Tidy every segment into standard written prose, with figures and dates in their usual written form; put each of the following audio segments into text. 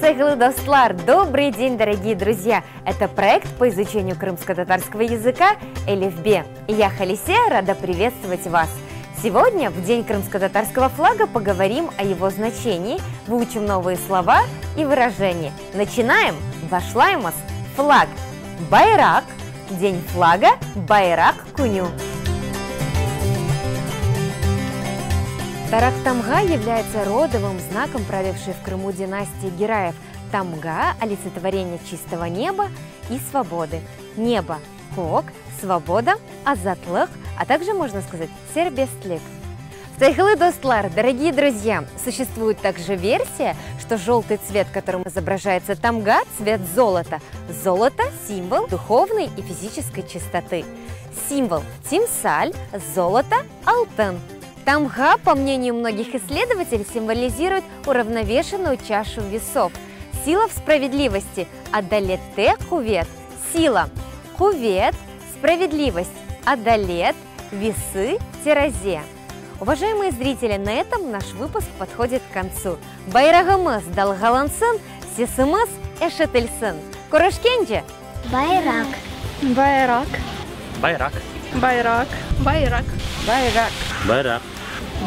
Тайхлы Достлар. Добрый день, дорогие друзья! Это проект по изучению крымскотатарского языка Elifbe. Я Халисей, рада приветствовать вас! Сегодня, в день крымскотатарского флага, поговорим о его значении, выучим новые слова и выражения. Начинаем! Башлаймас. Флаг. Байрак. День флага. Байрак куню. Тарак Тамга является родовым знаком правившей в Крыму династии Гераев. Тамга – олицетворение чистого неба и свободы. Небо – кок, свобода, азатлык, а также, можно сказать, сербестлик. В Тайхлы Достлар, дорогие друзья, существует также версия, что желтый цвет, которым изображается тамга, цвет золота. Золото – символ духовной и физической чистоты. Символ – тимсаль, золото – алтын. Тамга, по мнению многих исследователей, символизирует уравновешенную чашу весов. Сила в справедливости – адалете кувет. Сила – кувет, справедливость – адалет, весы – теразе. Уважаемые зрители, на этом наш выпуск подходит к концу. Байрагамыз далгалансын, сесымыз эшетельсын. Корышкенже! Байрак. Байрак. Байрак. Байрак. Байрак. Байрак. Байрак.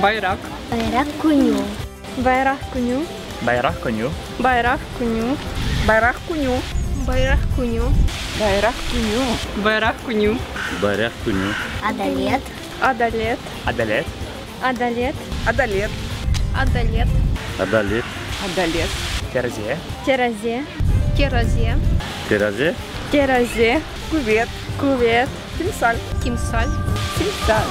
Байрак. Байрак куню. Байрак куню. Байрак куню. Байрак куню. Байрак куню. Байрак куню. Байрак куню. Байрак куню. Байрак куню. Адалет. Адалет. Адалет. Адалет. Адалет. Адалет. Адалет. Адалет. Теразе. Теразе. Теразе. Теразе. Теразе. Кувет. Кувет. Тимсаль. Тимсаль. Тимсаль.